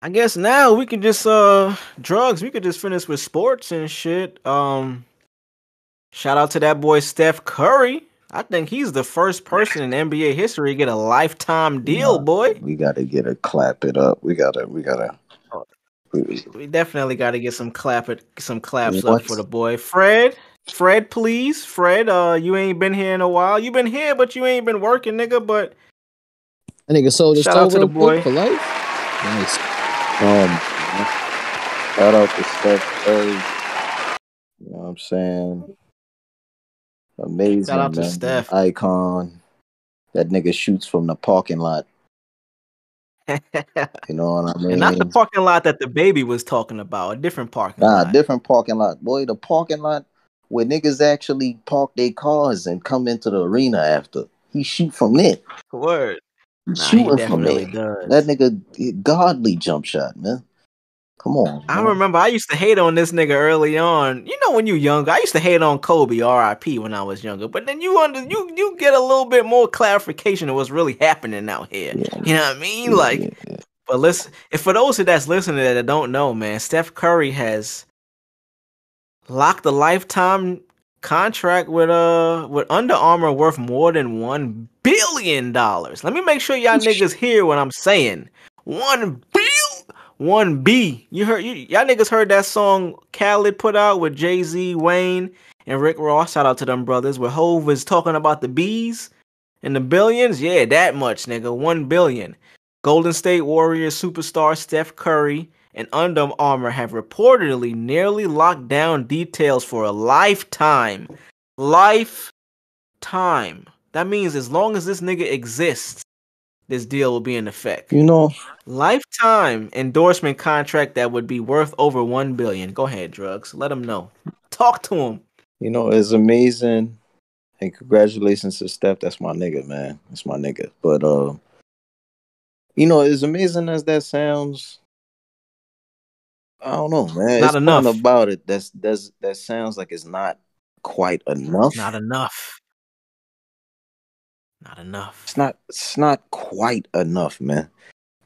I guess now we could just drugs. We could just finish with sports and shit. Shout out to that boy Steph Curry. I think he's the first person in NBA history to get a lifetime deal, boy. We gotta get a clap it up. We definitely gotta get some claps up for the boy. Fred, please. Fred, you ain't been here in a while. You been here, but you ain't been working, nigga. But that nigga sold his toe to the boy for life. Nice. Shout out to Steph Curry. You know what I'm saying? Amazing. Shout out to Steph. Icon. That nigga shoots from the parking lot. You know what I mean? And not the parking lot that the baby was talking about. A different parking lot. Nah, different parking lot. Boy, the parking lot where niggas actually park their cars and come into the arena after. He shoot from there. Word. Shooting from there. That nigga, godly jump shot, man. Come on. I remember I used to hate on this nigga early on. You know, when you younger, I used to hate on Kobe, R.I.P. when I was younger. But then you get a little bit more clarification of what's really happening out here. Yeah. You know what I mean? But listen, if for those that's listening that don't know, man, Steph Curry has locked a lifetime contract with Under Armour worth more than $1 billion. Let me make sure y'all niggas hear what I'm saying. One B. You heard y'all niggas heard that song Khaled put out with Jay Z, Wayne, and Rick Ross. Shout out to them brothers. Where Hov is talking about the B's and the billions. Yeah, that much, nigga. $1 billion. Golden State Warriors superstar Steph Curry and Under Armour have reportedly nearly locked down details for a lifetime. Lifetime. That means as long as this nigga exists, this deal will be in effect. You know, lifetime endorsement contract that would be worth over $1 billion. Go ahead, Drugs. Let him know. Talk to him. You know, it's amazing. And congratulations to Steph. That's my nigga, man. That's my nigga. But, you know, as amazing as that sounds, I don't know, man. Not enough about it. That sounds like it's not quite enough. Not enough. It's not quite enough, man.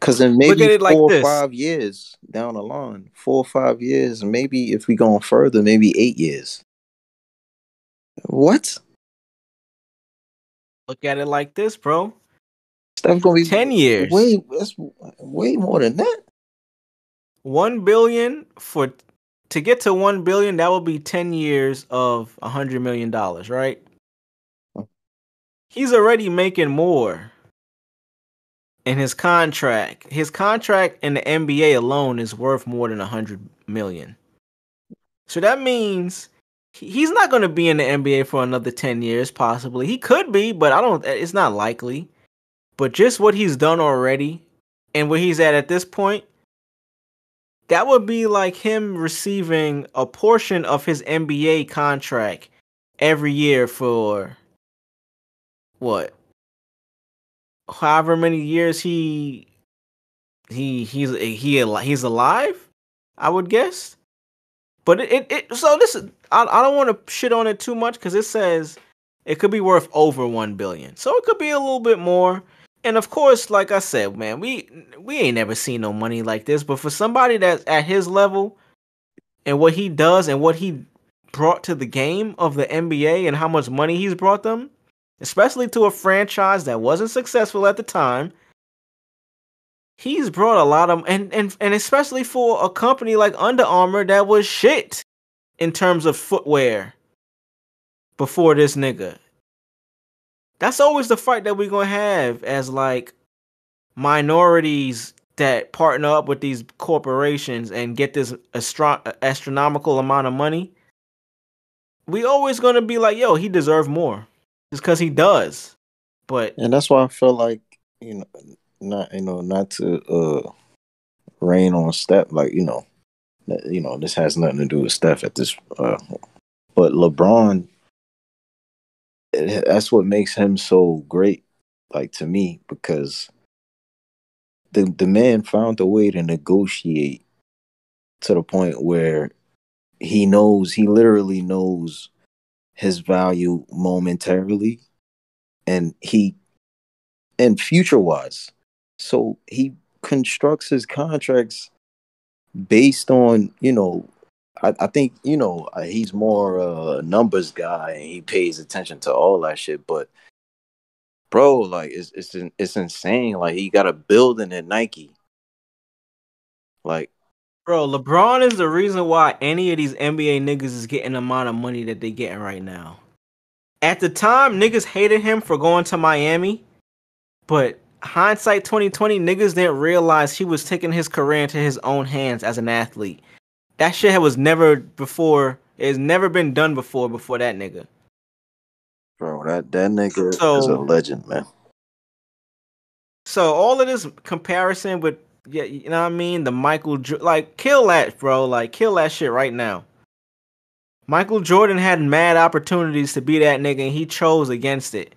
Because in maybe 4 or 5 years down the line, 4 or 5 years, maybe if we go on further, maybe 8 years. What? Look at it like this, bro. Stuff gonna be 10 years. Wait, that's way more than that. $1 billion to get to $1 billion, that would be 10 years of $100 million, right? He's already making more in his contract. His contract in the NBA alone is worth more than $100 million. So that means he's not going to be in the NBA for another 10 years. Possibly he could be, but it's not likely. But just what he's done already and where he's at this point. That would be like him receiving a portion of his NBA contract every year for what? However many years he's alive, I would guess. But I don't want to shit on it too much because it says it could be worth over $1 billion, so it could be a little bit more. And of course, like I said, man, we ain't never seen no money like this. But for somebody that's at his level and what he does and what he brought to the game of the NBA and how much money he's brought them, especially to a franchise that wasn't successful at the time, he's brought a lot of and especially for a company like Under Armour that was shit in terms of footwear before this nigga. That's always the fight that we're going to have as, like, minorities that partner up with these corporations and get this astronomical amount of money. We always going to be like, yo, he deserves more. It's because he does. And that's why I feel like, not to rain on Steph. Like, this has nothing to do with Steph at this but LeBron, that's what makes him so great, like, to me, because the man found a way to negotiate to the point where he literally knows his value momentarily and future-wise. So he constructs his contracts based on, you know, I think, you know, he's more a numbers guy and he pays attention to all that shit. But, bro, like, it's insane. Like, he got a building at Nike. Like, bro, LeBron is the reason why any of these NBA niggas is getting the amount of money that they getting right now. At the time, niggas hated him for going to Miami, but hindsight 2020, niggas didn't realize he was taking his career into his own hands as an athlete. That shit was never before. It's never been done before that nigga. Bro, that nigga is a legend, man. So all of this comparison with, yeah, you know what I mean? The Michael Jordan, like, kill that, bro. Like, kill that shit right now. Michael Jordan had mad opportunities to be that nigga, and he chose against it.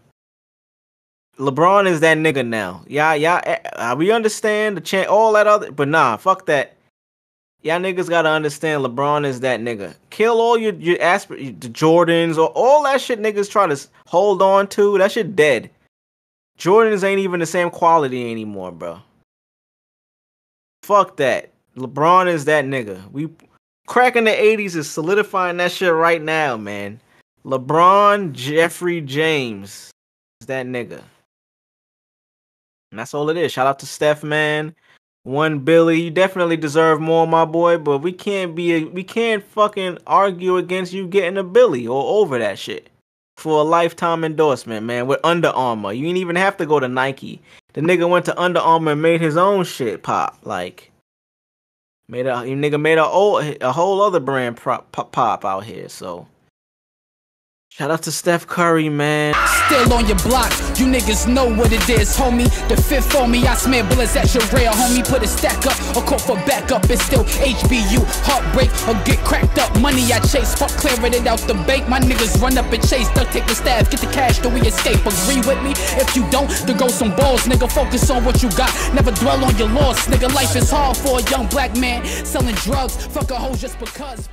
LeBron is that nigga now. Yeah. We understand the chant, all that other, but nah, fuck that. Y'all niggas gotta understand LeBron is that nigga. Kill all your the Jordans or all that shit niggas try to hold on to. That shit dead. Jordans ain't even the same quality anymore, bro. Fuck that. LeBron is that nigga. We cracking the 80s is solidifying that shit right now, man. LeBron Jeffrey James is that nigga. And that's all it is. Shout out to Steph, man. One Billy, you definitely deserve more, my boy, but we can't fucking argue against you getting a Billy or over that shit for a lifetime endorsement, man, with Under Armour. You ain't even have to go to Nike. The nigga went to Under Armour and made his own shit pop. Like, made a whole other brand pop out here, so. Shout out to Steph Curry, man. Still on your block, you niggas know what it is, homie. The fifth on me, I smear bullets at your rail, homie. Put a stack up, a call for backup. It's still HBU, heartbreak, or get cracked up. Money I chase, fuck clearing it out the bank. My niggas run up and chase, duck, take the stab, get the cash, then we escape. Agree with me? If you don't, then go some balls, nigga. Focus on what you got, never dwell on your loss, nigga. Life is hard for a young black man. Selling drugs, fuck a hoe just because.